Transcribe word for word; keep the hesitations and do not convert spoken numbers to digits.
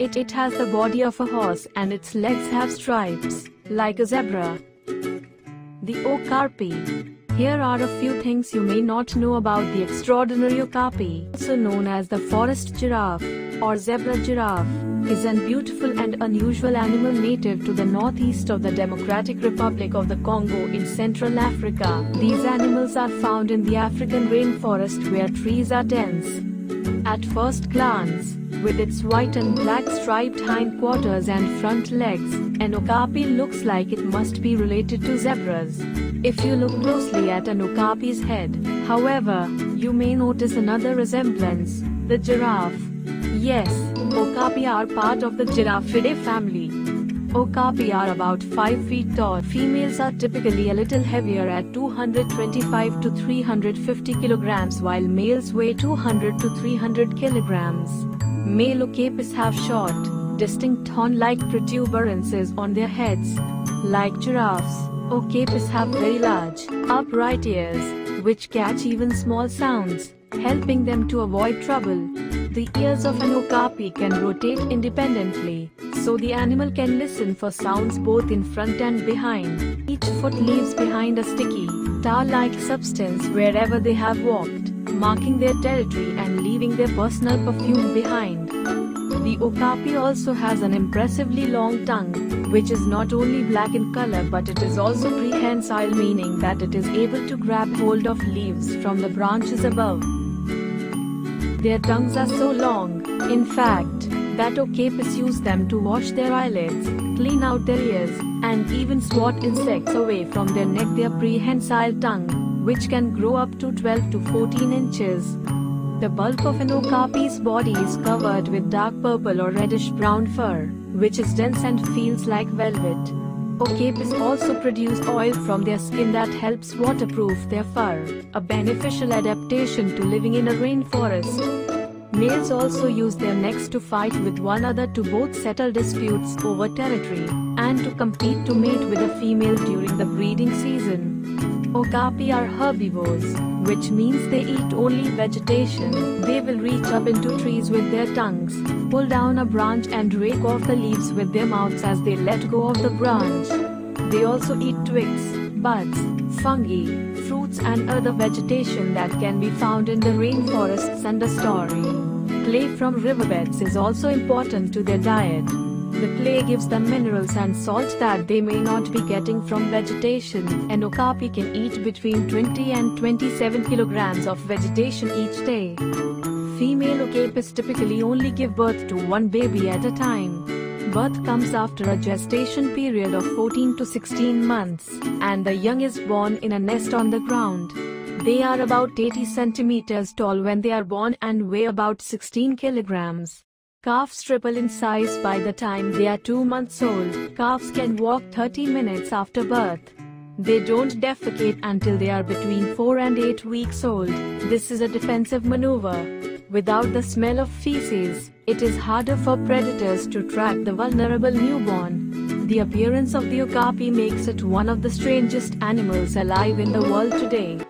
It, it has the body of a horse and its legs have stripes, like a zebra. The Okapi. Here are a few things you may not know about the extraordinary okapi, also known as the forest giraffe, or zebra giraffe, is an beautiful and unusual animal native to the northeast of the Democratic Republic of the Congo in Central Africa. These animals are found in the African rainforest where trees are dense. At first glance, with its white and black striped hindquarters and front legs, an okapi looks like it must be related to zebras. If you look closely at an okapi's head, however, you may notice another resemblance, the giraffe. Yes, okapi are part of the Giraffidae family. Okapi are about five feet tall. Females are typically a little heavier at two hundred twenty-five to three hundred fifty kilograms while males weigh two hundred to three hundred kilograms. Male okapis have short, distinct horn-like protuberances on their heads. Like giraffes, okapis have very large, upright ears, which catch even small sounds, helping them to avoid trouble. The ears of an okapi can rotate independently, so the animal can listen for sounds both in front and behind. Each foot leaves behind a sticky, tar-like substance wherever they have walked, marking their territory and leaving their personal perfume behind. The okapi also has an impressively long tongue, which is not only black in color but it is also prehensile, meaning that it is able to grab hold of leaves from the branches above. Their tongues are so long, in fact, that okapis use them to wash their eyelids, clean out their ears, and even swat insects away from their neck. Their prehensile tongue, which can grow up to twelve to fourteen inches. The bulk of an okapi's body is covered with dark purple or reddish-brown fur, which is dense and feels like velvet. Okapis also produce oil from their skin that helps waterproof their fur, a beneficial adaptation to living in a rainforest. Males also use their necks to fight with one another to both settle disputes over territory, and to compete to mate with a female during the breeding season. Okapi are herbivores, which means they eat only vegetation. They will reach up into trees with their tongues, pull down a branch and rake off the leaves with their mouths as they let go of the branch. They also eat twigs, buds, fungi, fruits and other vegetation that can be found in the rainforest's understory. Clay from riverbeds is also important to their diet. The clay gives them minerals and salts that they may not be getting from vegetation. An okapi can eat between twenty and twenty-seven kilograms of vegetation each day. Female okapis typically only give birth to one baby at a time. Birth comes after a gestation period of fourteen to sixteen months, and the young is born in a nest on the ground. They are about eighty centimeters tall when they are born and weigh about sixteen kilograms. Calves triple in size by the time they are two months old. Calves can walk thirty minutes after birth. They don't defecate until they are between four and eight weeks old. This is a defensive maneuver. Without the smell of feces, it is harder for predators to track the vulnerable newborn. The appearance of the okapi makes it one of the strangest animals alive in the world today.